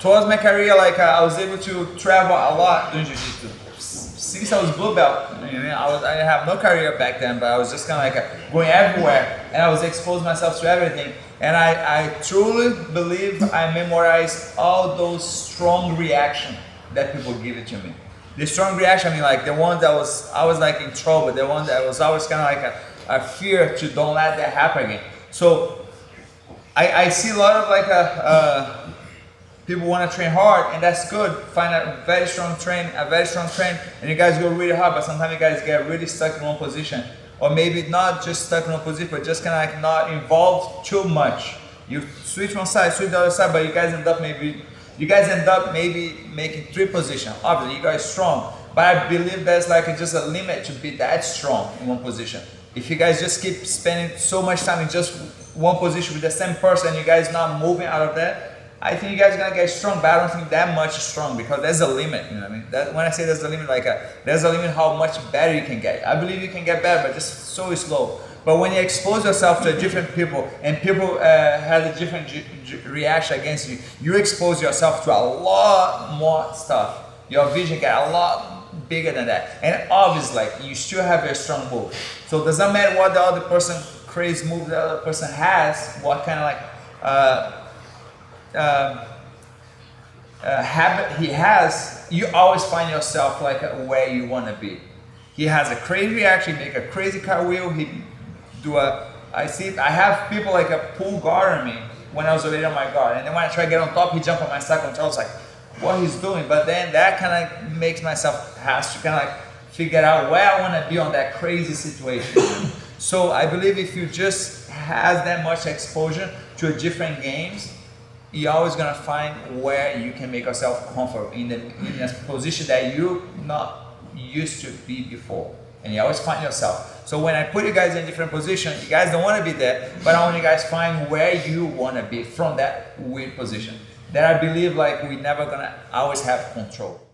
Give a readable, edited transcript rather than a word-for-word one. towards my career, like I was able to travel a lot doing jiu-jitsu. Since I was blue belt, I have no career back then, but I was just kind of like going everywhere, and I was exposed myself to everything. And I truly believe I memorized all those strong reactions that people give it to me. The strong reaction, I mean, like the one that was always like in trouble, the one that was always kind of like a fear to don't let that happen again. So I see a lot of like people want to train hard, and that's good. Find a very strong train, and you guys go really hard, but sometimes you guys get really stuck in one position. Or maybe not just stuck in one position, but just kind of like not involved too much. You switch one side, switch the other side, but you guys end up maybe making three positions. Obviously, you guys are strong, but I believe that's like just a limit to be that strong in one position. If you guys just keep spending so much time in just one position with the same person, you guys not moving out of that, I think you guys are gonna get strong, but I don't think that much strong, because there's a limit, you know what I mean? That, when I say there's a limit, like there's a limit how much better you can get. I believe you can get better, but just so slow. But when you expose yourself to different people, and people have a different reaction against you, you expose yourself to a lot more stuff. Your vision gets a lot bigger than that. And obviously, you still have your strong move. So it doesn't matter what the other person, crazy move the other person has, what kind of like, habit he has, you always find yourself like where you want to be. He has a crazy reaction, make a crazy cartwheel, he do a, I have people like a pull guard on me when I was already on my guard, and then when I try to get on top, he jump on my second toe. I was like, what he's doing? But then that kind of makes myself has to kind of like figure out where I want to be on that crazy situation. So I believe if you just have that much exposure to different games, you're always gonna find where you can make yourself comfortable in a position that you're not used to be before, and you always find yourself. So when I put you guys in different positions, you guys don't want to be there, but I want you guys find where you want to be from that weird position. That I believe like we're never gonna always have control.